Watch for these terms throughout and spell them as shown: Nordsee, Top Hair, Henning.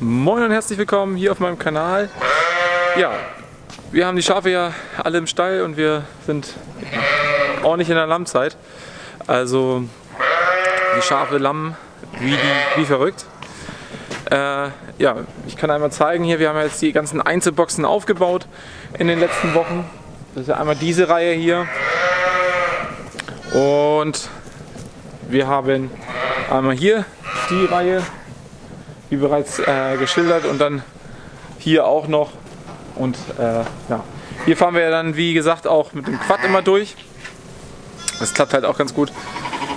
Moin und herzlich willkommen hier auf meinem Kanal. Ja, wir haben die Schafe ja alle im Stall und wir sind ordentlich in der Lammzeit. Also die Schafe lammen wie verrückt. Ja, ich kann einmal zeigen hier, wir haben jetzt die ganzen Einzelboxen aufgebaut in den letzten Wochen. Das ist ja einmal diese Reihe hier. Und wir haben einmal hier die Reihe, wie bereits geschildert, und dann hier auch noch. Und ja, hier fahren wir ja dann, wie gesagt, auch mit dem Quad immer durch. Das klappt halt auch ganz gut.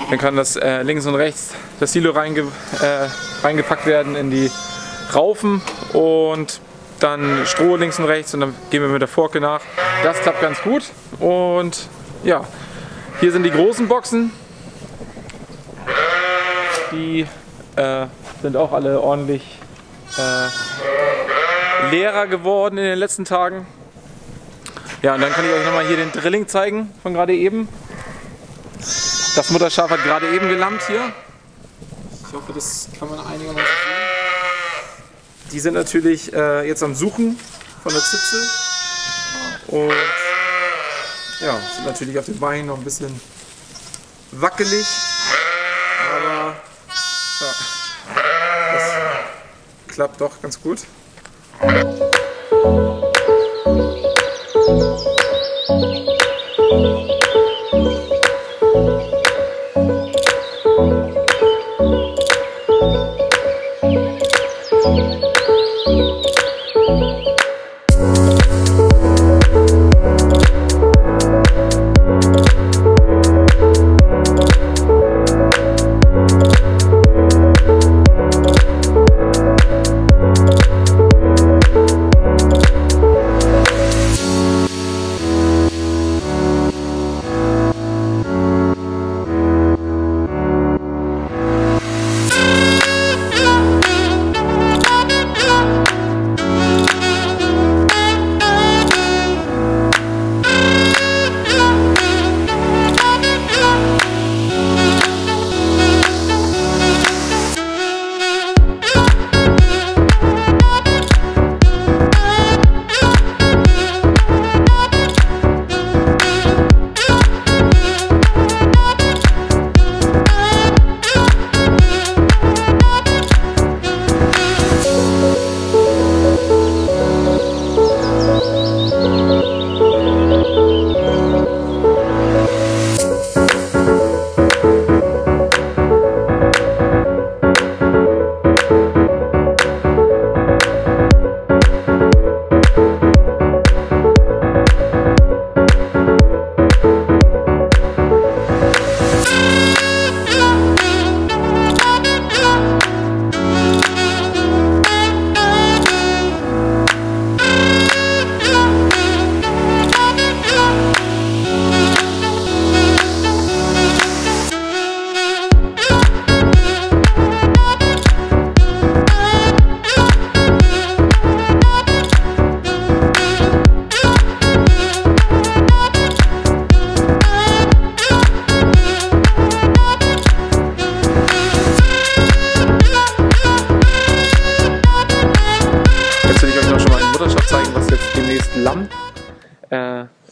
Dann kann das links und rechts das Silo reingepackt werden in die Raufen und dann Stroh links und rechts, und dann gehen wir mit der Forke nach. Das klappt ganz gut. Und ja, hier sind die großen Boxen. Die sind auch alle ordentlich leerer geworden in den letzten Tagen. Ja, und dann kann ich euch nochmal hier den Drilling zeigen von gerade eben. Das Mutterschaf hat gerade eben gelammt hier. Ich hoffe, das kann man einigermaßen sehen. Die sind natürlich jetzt am Suchen von der Zitze. Und ja, sind natürlich auf den Beinen noch ein bisschen wackelig. Aber ja, das klappt doch ganz gut.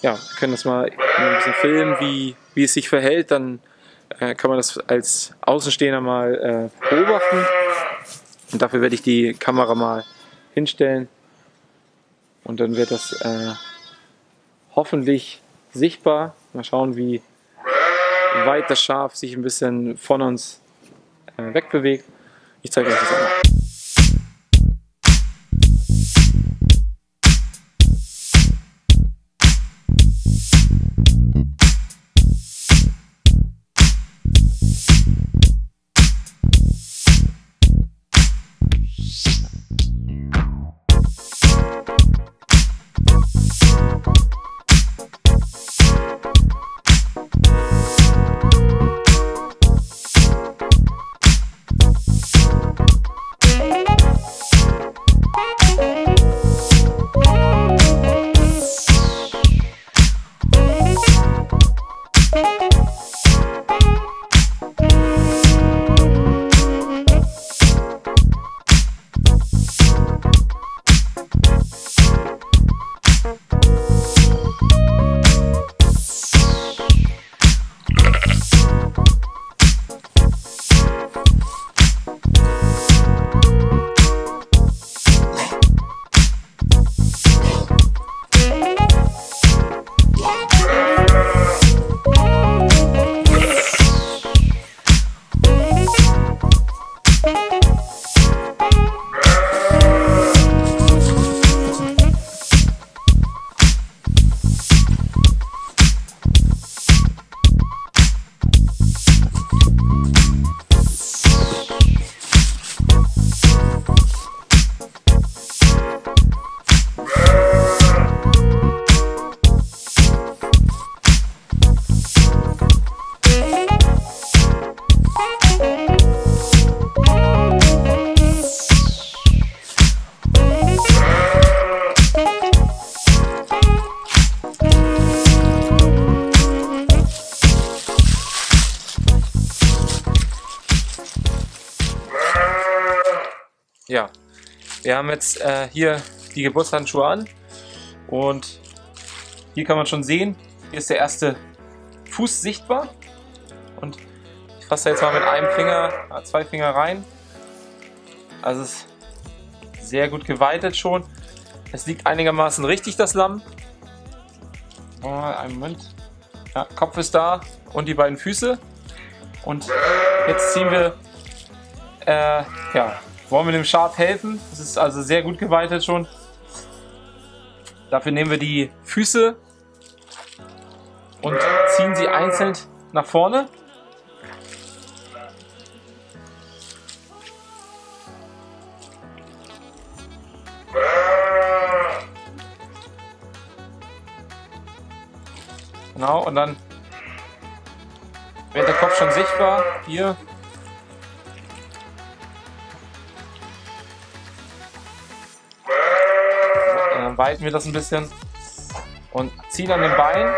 Ja, wir können das mal ein bisschen filmen, wie es sich verhält, dann kann man das als Außenstehender mal beobachten. Und dafür werde ich die Kamera mal hinstellen und dann wird das hoffentlich sichtbar. Mal schauen, wie weit das Schaf sich ein bisschen von uns wegbewegt. Ich zeige euch das auch mal. ja, wir haben jetzt hier die Geburtshandschuhe an und hier kann man schon sehen, hier ist der erste Fuß sichtbar und ich fasse jetzt mal mit einem Finger, zwei Finger rein. Also es ist sehr gut geweitet schon. Es liegt einigermaßen richtig, das Lamm. Mal einen Moment. Ja, Kopf ist da und die beiden Füße. Und jetzt ziehen wir, wollen wir dem Schaf helfen. Es ist also sehr gut geweitet schon. Dafür nehmen wir die Füße und ziehen sie einzeln nach vorne. Genau, und dann wird der Kopf schon sichtbar, hier. Und dann weiten wir das ein bisschen und ziehen an den Beinen.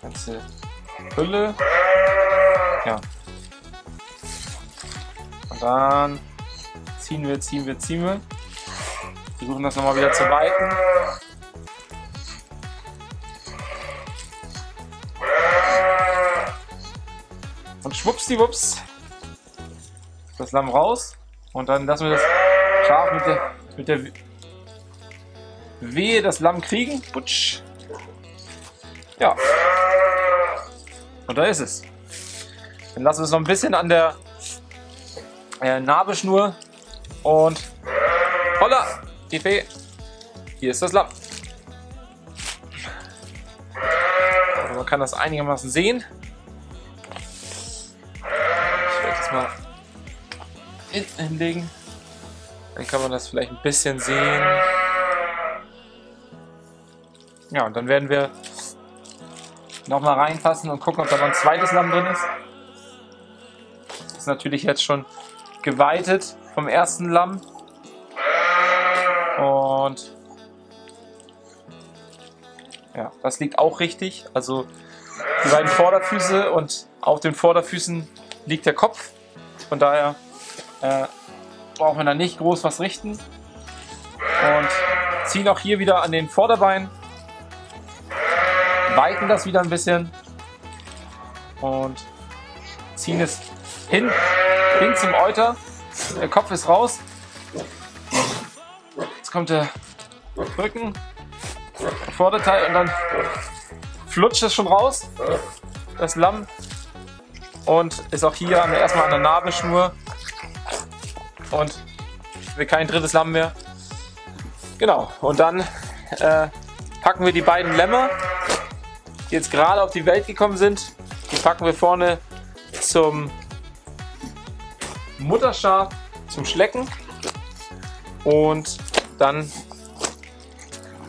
Ganze Hülle. Ja. Und dann ziehen wir. Versuchen das nochmal wieder zu weiten. Und schwuppsdiwupps das Lamm raus. Und dann lassen wir das Schaf mit der Wehe das Lamm kriegen. Putsch. Ja. Und da ist es. Dann lassen wir es noch ein bisschen an der Nabelschnur. Und holla, die Fee, hier ist das Lamm. Also man kann das einigermaßen sehen. Ich werde das mal hinten hinlegen. Dann kann man das vielleicht ein bisschen sehen. Ja, und dann werden wir nochmal reinfassen und gucken, ob da noch ein zweites Lamm drin ist. Das ist natürlich jetzt schon geweitet vom ersten Lamm. Und ja, das liegt auch richtig. Also die beiden Vorderfüße und auf den Vorderfüßen liegt der Kopf. Von daher brauchen wir da nicht groß was richten. Und ziehen auch hier wieder an den Vorderbeinen. Weiten das wieder ein bisschen. Und ziehen es hin zum Euter. Der Kopf ist raus. Jetzt kommt der Rücken, der Vorderteil und dann flutscht es schon raus, das Lamm. Und ist auch hier erstmal an der Nabelschnur. Und wir kein drittes Lamm mehr. Genau, und dann packen wir die beiden Lämmer, die jetzt gerade auf die Welt gekommen sind. Die packen wir vorne zum Mutterschaf zum Schlecken und dann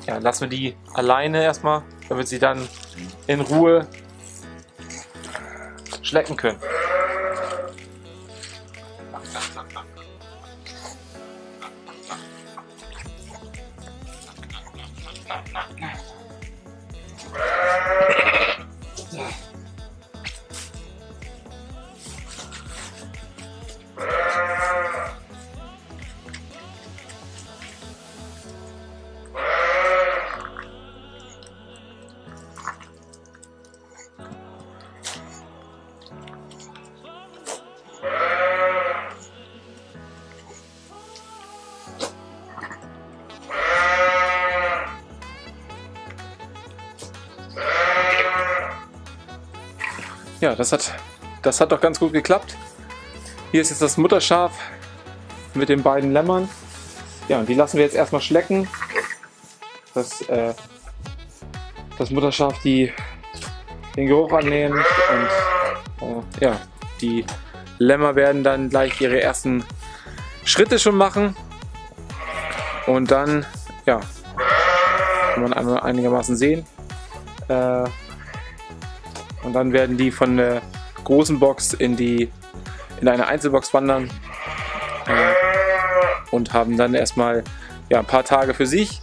ja, lassen wir die alleine erstmal, damit sie dann in Ruhe schlecken können. Ja, das hat doch ganz gut geklappt. Hier ist jetzt das Mutterschaf mit den beiden Lämmern. Ja, und die lassen wir jetzt erstmal schlecken. Das Mutterschaf den Geruch annehmen und ja, die Lämmer werden dann gleich ihre ersten Schritte schon machen. Und dann, ja, kann man einmal einigermaßen sehen. Und dann werden die von der großen Box in eine Einzelbox wandern und haben dann erstmal ja, ein paar Tage für sich,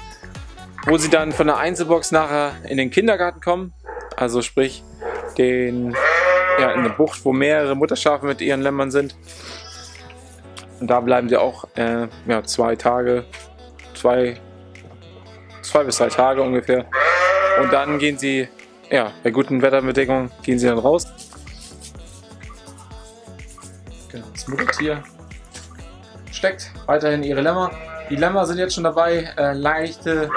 wo sie dann von der Einzelbox nachher in den Kindergarten kommen. Also sprich, in eine Bucht, wo mehrere Mutterschafe mit ihren Lämmern sind. Und da bleiben sie auch ja, zwei bis drei Tage ungefähr. Und dann gehen sie, ja, bei guten Wetterbedingungen gehen sie dann raus. Genau, das Muttertier steckt weiterhin ihre Lämmer. Die Lämmer sind jetzt schon dabei, leichte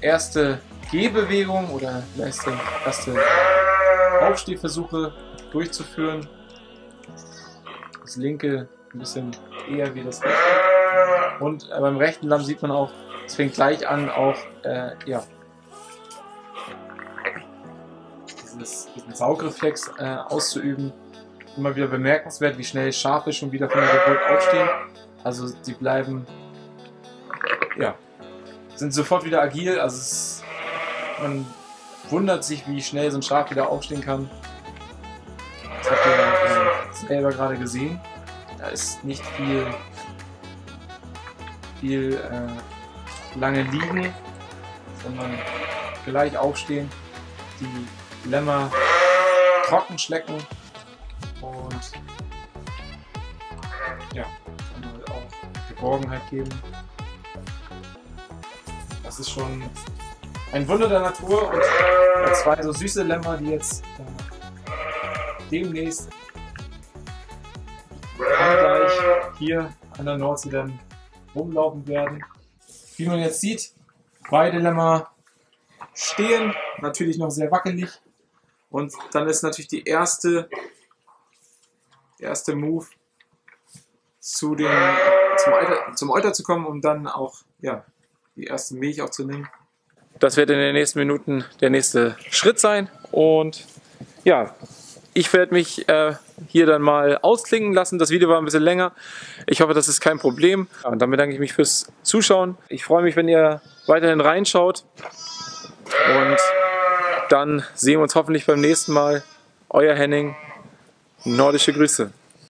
erste Gehbewegungen oder erste Aufstehversuche durchzuführen. Das linke ein bisschen eher wie das rechte. Und beim rechten Lamm sieht man auch, es fängt gleich an, auch ja, diesen Saugreflex auszuüben. Immer wieder bemerkenswert, wie schnell Schafe schon wieder von der Geburt aufstehen. Also die bleiben, ja, sind sofort wieder agil. Also man wundert sich, wie schnell so ein Schaf wieder aufstehen kann. Das habt ihr selber gerade gesehen. Da ist nicht viel lange liegen, sondern gleich aufstehen. Die Lämmer trocken schlecken. Und ja, und auch Geborgenheit geben. Das ist schon ein Wunder der Natur, und zwei so süße Lämmer, die jetzt demnächst gleich hier an der Nordsee dann rumlaufen werden. Wie man jetzt sieht, beide Lämmer stehen, natürlich noch sehr wackelig, und dann ist natürlich die erste Move zum Euter zu kommen, um dann auch, ja, die erste Milch aufzunehmen. Das wird in den nächsten Minuten der nächste Schritt sein, und ja, ich werde mich hier dann mal ausklingen lassen. Das Video war ein bisschen länger. Ich hoffe, das ist kein Problem. Und dann bedanke ich mich fürs Zuschauen. Ich freue mich, wenn ihr weiterhin reinschaut, und dann sehen wir uns hoffentlich beim nächsten Mal. Euer Henning. Nordische Grüße.